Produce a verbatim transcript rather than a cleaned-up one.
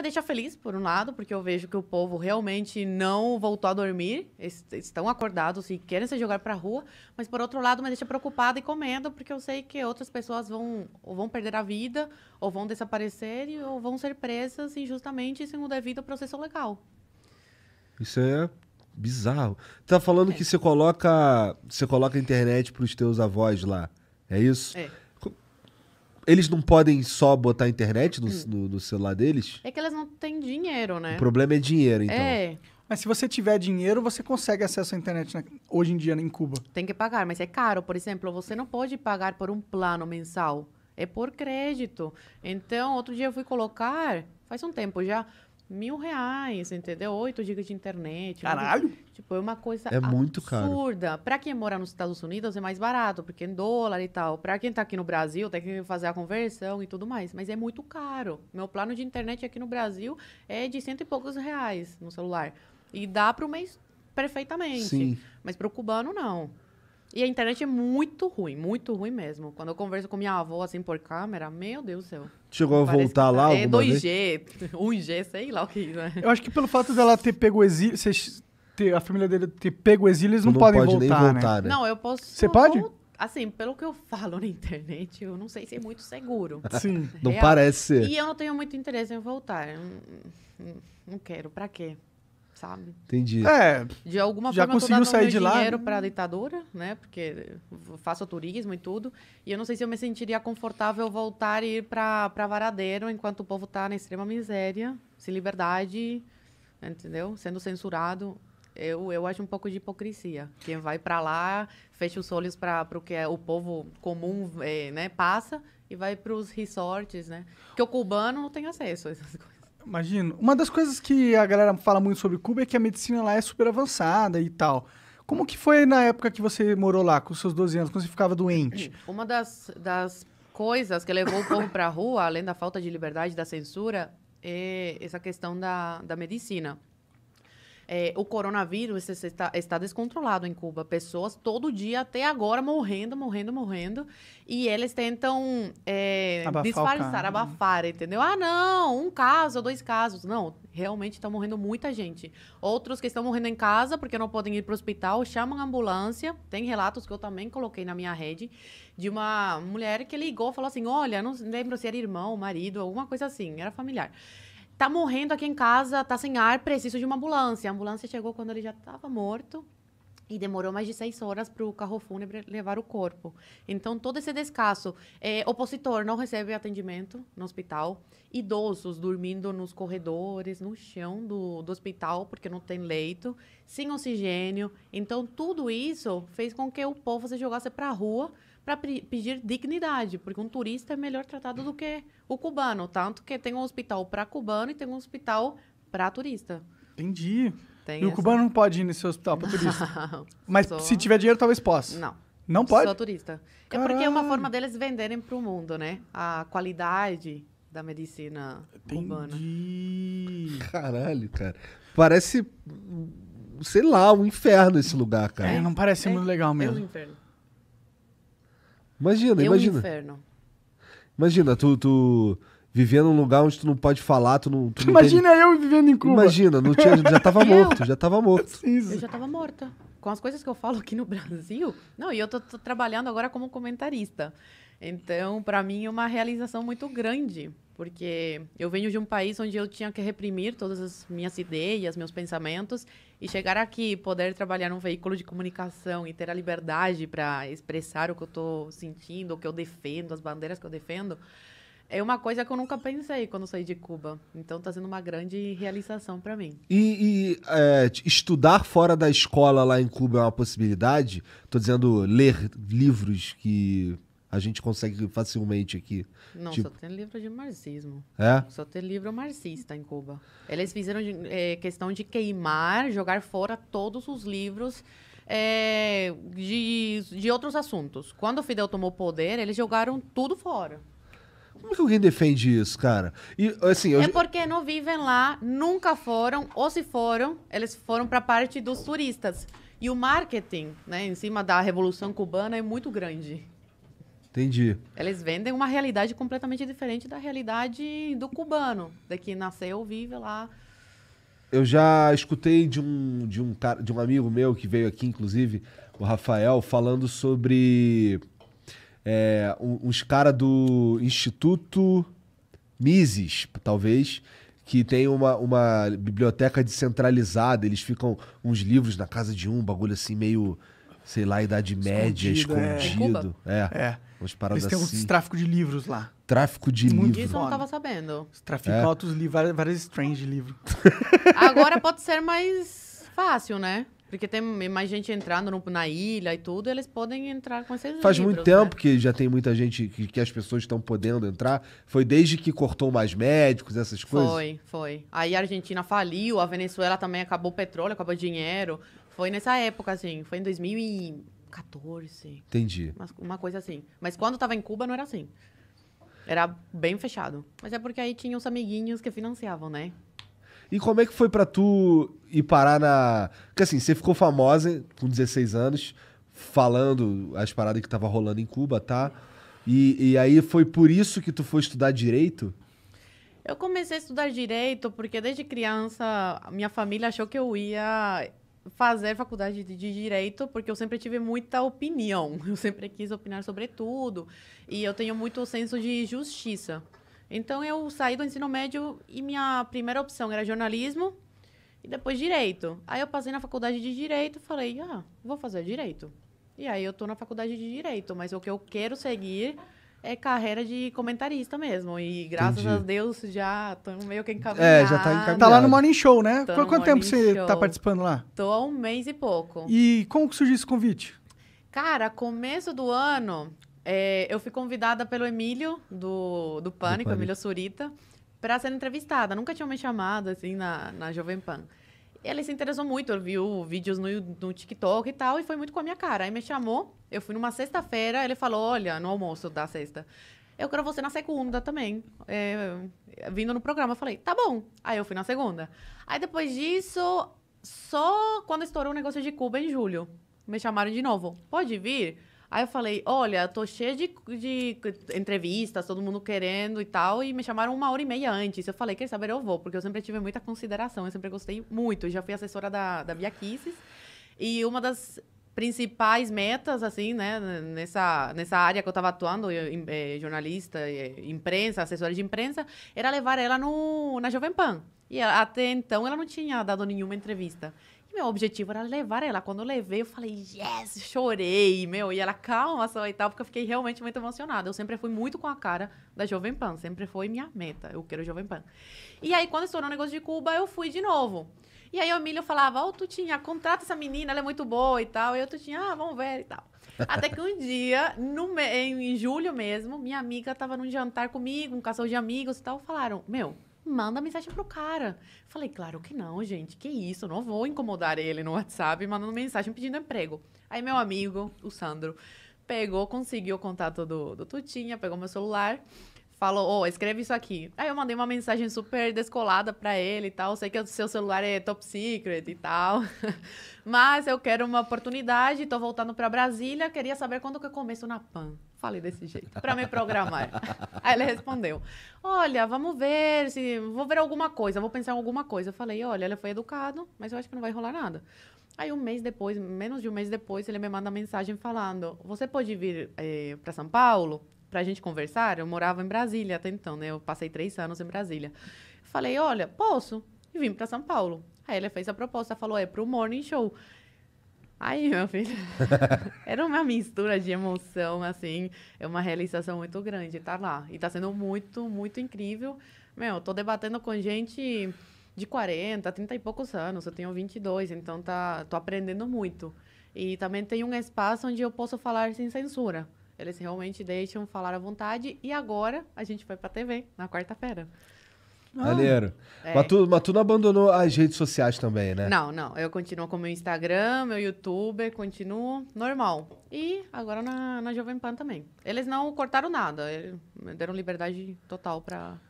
me deixa feliz, por um lado, porque eu vejo que o povo realmente não voltou a dormir, eles estão acordados e querem se jogar para a rua, mas, por outro lado, me deixa preocupada e com medo, porque eu sei que outras pessoas vão, ou vão perder a vida, ou vão desaparecer, ou vão ser presas injustamente sem o devido processo legal. Isso é bizarro. Tá falando é. que você coloca, você coloca a internet para os teus avós lá, é isso? É. Eles não podem só botar a internet no, no, no celular deles? É que elas não têm dinheiro, né? O problema é dinheiro, então. É. Mas se você tiver dinheiro, você consegue acesso à internet na... hoje em dia em Cuba. Tem que pagar, mas é caro. Por exemplo, você não pode pagar por um plano mensal. É por crédito. Então, outro dia eu fui colocar, faz um tempo já, mil reais, entendeu? Oito gigas de internet. Caralho! Muito... Tipo, é uma coisa é muito absurda. Para quem mora nos Estados Unidos é mais barato, porque em dólar e tal. Para quem tá aqui no Brasil, tem que fazer a conversão e tudo mais. Mas é muito caro. Meu plano de internet aqui no Brasil é de cento e poucos reais no celular. E dá pro mês perfeitamente. Sim. Mas pro cubano, não. E a internet é muito ruim, muito ruim mesmo. Quando eu converso com minha avó, assim, por câmera, meu Deus do céu. Chegou a voltar lá alguma vez? É dois G, um G, sei lá o que é isso, né? Eu acho que pelo fato dela ter pego exílio, vocês ter, a família dele ter pego exílio, eles não, não podem pode voltar, nem voltar, né? Não, eu posso... Você pode? Assim, pelo que eu falo na internet, eu não sei se é muito seguro. Sim. Real. Não parece ser. E eu não tenho muito interesse em voltar. Não, não quero, pra quê? Sabe? Entendi. É, de alguma já forma, eu tô dando sair meu de dinheiro lá. Pra ditadura, né? Porque eu faço turismo e tudo. E eu não sei se eu me sentiria confortável voltar e ir pra, pra Varadeiro, enquanto o povo tá na extrema miséria, sem liberdade, entendeu? Sendo censurado. Eu, eu acho um pouco de hipocrisia. Quem vai pra lá, fecha os olhos pra, pro que o povo comum é, né, passa e vai pros resorts, né? Porque o cubano não tem acesso a essas coisas. Imagino. Uma das coisas que a galera fala muito sobre Cuba é que a medicina lá é super avançada e tal. Como que foi na época que você morou lá, com seus doze anos, quando você ficava doente? Uma das, das coisas que levou o povo para a rua, além da falta de liberdade, da censura, é essa questão da, da medicina. É, o coronavírus está, está descontrolado em Cuba. Pessoas, todo dia, até agora, morrendo, morrendo, morrendo. E eles tentam é, abafar disfarçar, abafar, entendeu? Ah, não, um caso, dois casos. Não, realmente está morrendo muita gente. Outros que estão morrendo em casa, porque não podem ir para o hospital, chamam a ambulância. Tem relatos que eu também coloquei na minha rede, de uma mulher que ligou e falou assim, olha, não lembro se era irmão, marido, alguma coisa assim, era familiar. Tá morrendo aqui em casa, tá sem ar, preciso de uma ambulância. A ambulância chegou quando ele já estava morto e demorou mais de seis horas para o carro fúnebre levar o corpo. Então, todo esse descasso. É, opositor não recebe atendimento no hospital. Idosos dormindo nos corredores, no chão do, do hospital, porque não tem leito, sem oxigênio. Então, tudo isso fez com que o povo se jogasse para a rua para pedir dignidade, porque um turista é melhor tratado do que o cubano, tanto que tem um hospital para cubano e tem um hospital para turista. Entendi. Tem e essa... o cubano não pode ir nesse hospital para turista? Mas só... se tiver dinheiro, talvez possa. Não. Não pode? Só turista. Caralho. É porque é uma forma deles venderem para o mundo, né? A qualidade da medicina Entendi. cubana. Caralho, cara. Parece, sei lá, um inferno esse lugar, cara. É, não parece é, muito legal mesmo. É um inferno. Imagina, imagina. É um inferno. Imagina, tu, tu vivendo num lugar onde tu não pode falar, tu não... Tu não imagina tem... eu vivendo em Cuba. Imagina, não tinha, já tava morto, já tava morto. Eu já tava morta. Com as coisas que eu falo aqui no Brasil... Não, e eu tô, tô trabalhando agora como comentarista. Então, para mim, é uma realização muito grande. Porque eu venho de um país onde eu tinha que reprimir todas as minhas ideias, meus pensamentos, e chegar aqui, poder trabalhar num veículo de comunicação e ter a liberdade para expressar o que eu estou sentindo, o que eu defendo, as bandeiras que eu defendo, é uma coisa que eu nunca pensei quando saí de Cuba. Então, está sendo uma grande realização para mim. E, e é, estudar fora da escola lá em Cuba é uma possibilidade? Estou dizendo, ler livros que... a gente consegue facilmente aqui. Não, tipo... só tem livro de marxismo. É? Só tem livro marxista em Cuba. Eles fizeram é, questão de queimar, jogar fora todos os livros é, de, de outros assuntos. Quando o Fidel tomou poder, eles jogaram tudo fora. Como que alguém defende isso, cara? E, assim, eu... É porque não vivem lá, nunca foram, ou se foram, eles foram para a parte dos turistas. E o marketing, né, em cima da Revolução Cubana é muito grande. Entendi. Eles vendem uma realidade completamente diferente da realidade do cubano, daqui nasceu, vive lá. Eu já escutei de um, de um, cara, de um amigo meu que veio aqui, inclusive, o Rafael, falando sobre é, uns caras do Instituto Mises, talvez, que tem uma, uma biblioteca descentralizada, eles ficam uns livros na casa de um, bagulho assim meio, sei lá, Idade Média, escondido. É, é. é. Umas paradas assim. Eles têm um tráfico de livros lá. Tráfico de livros. Disso eu não tava sabendo. Traficar outros livros, vários strange livros. Agora pode ser mais fácil, né? Porque tem mais gente entrando no, na ilha e tudo, eles podem entrar com esses Faz livros, muito tempo né? que já tem muita gente, que, que as pessoas estão podendo entrar. Foi desde que cortou mais médicos, essas coisas? Foi, foi. Aí a Argentina faliu, a Venezuela também acabou o petróleo, acabou o dinheiro. Foi nessa época, assim. Foi em dois mil e quatorze. Entendi. Uma, uma coisa assim. Mas quando estava em Cuba não era assim. Era bem fechado. Mas é porque aí tinha os amiguinhos que financiavam, né? E como é que foi pra tu ir parar na... Porque assim, você ficou famosa com dezesseis anos, falando as paradas que tava rolando em Cuba, tá? E, e aí foi por isso que tu foi estudar Direito? Eu comecei a estudar Direito porque desde criança minha família achou que eu ia fazer faculdade de Direito porque eu sempre tive muita opinião. Eu sempre quis opinar sobre tudo. E eu tenho muito senso de justiça. Então, eu saí do ensino médio e minha primeira opção era jornalismo e depois Direito. Aí eu passei na faculdade de Direito e falei, ah, vou fazer Direito. E aí eu tô na faculdade de Direito, mas o que eu quero seguir é carreira de comentarista mesmo. E graças Entendi. a Deus já tô meio que encaminhada. É, já tá encaminhada. Tá lá no Morning Show, né? Tô Quanto tempo você show. tá participando lá? Tô há um mês e pouco. E como que surgiu esse convite? Cara, começo do ano... É, eu fui convidada pelo Emílio, do, do Pânico, do Emílio Surita, para ser entrevistada. Nunca tinham me chamado, assim, na, na Jovem Pan. Ele se interessou muito, ele viu vídeos no, no TikTok e tal, e foi muito com a minha cara. Aí me chamou, eu fui numa sexta-feira, ele falou, olha, no almoço da sexta, eu quero você na segunda também, é, vindo no programa. Eu falei, tá bom. Aí eu fui na segunda. Aí depois disso, só quando estourou o negócio de Cuba, em julho, me chamaram de novo. Pode vir? Aí eu falei, olha, tô cheia de, de entrevistas, todo mundo querendo e tal, e me chamaram uma hora e meia antes. Eu falei, quer saber, eu vou, porque eu sempre tive muita consideração, eu sempre gostei muito. Eu já fui assessora da, da Bia Kicis, e uma das principais metas, assim, né, nessa, nessa área que eu tava atuando, eu, é, jornalista, é, imprensa, assessora de imprensa, era levar ela no, na Jovem Pan. E ela, até então ela não tinha dado nenhuma entrevista. Meu objetivo era levar ela. Quando eu levei, eu falei, yes, chorei, meu. E ela, calma só e tal, porque eu fiquei realmente muito emocionada. Eu sempre fui muito com a cara da Jovem Pan. Sempre foi minha meta. Eu quero Jovem Pan. E aí, quando estourou o negócio de Cuba, eu fui de novo. E aí, o Emílio falava, ô, Tutinha, contrata essa menina, ela é muito boa e tal. E eu, Tutinha, ah, vamos ver e tal. Até que um dia, no, em julho mesmo, minha amiga tava num jantar comigo, um casal de amigos e tal. Falaram, meu... manda mensagem pro cara. Falei, claro que não, gente. Que isso? Não vou incomodar ele no WhatsApp, mandando mensagem pedindo emprego. Aí meu amigo, o Sandro, pegou, conseguiu o contato do, do Tutinha, pegou meu celular, falou, ó, oh, escreve isso aqui. Aí eu mandei uma mensagem super descolada pra ele e tal. Sei que o seu celular é top secret e tal. Mas eu quero uma oportunidade, tô voltando pra Brasília, queria saber quando que eu começo na Pan. Falei desse jeito, pra me programar. Aí ele respondeu, olha, vamos ver, se vou ver alguma coisa, vou pensar em alguma coisa. Eu falei, olha, ele foi educado, mas eu acho que não vai rolar nada. Aí um mês depois, menos de um mês depois, ele me manda mensagem falando, você pode vir eh, pra São Paulo pra gente conversar? Eu morava em Brasília até então, né? Eu passei três anos em Brasília. Falei, olha, posso? E vim pra São Paulo. Aí ele fez a proposta, falou, é pro Morning Show. Aí, meu filho, era uma mistura de emoção, assim, é uma realização muito grande estar lá. E tá sendo muito, muito incrível. Meu, tô debatendo com gente de quarenta, trinta e poucos anos, eu tenho vinte e dois, então tá, tô aprendendo muito. E também tem um espaço onde eu posso falar sem censura. Eles realmente deixam falar à vontade. E agora a gente vai pra T V, na quarta-feira. Maneiro. Ah, é. mas, tu, mas tu não abandonou as redes sociais também, né? Não, não. Eu continuo com o meu Instagram, meu YouTube, continuo normal. E agora na, na Jovem Pan também. Eles não cortaram nada. Eles deram liberdade total pra...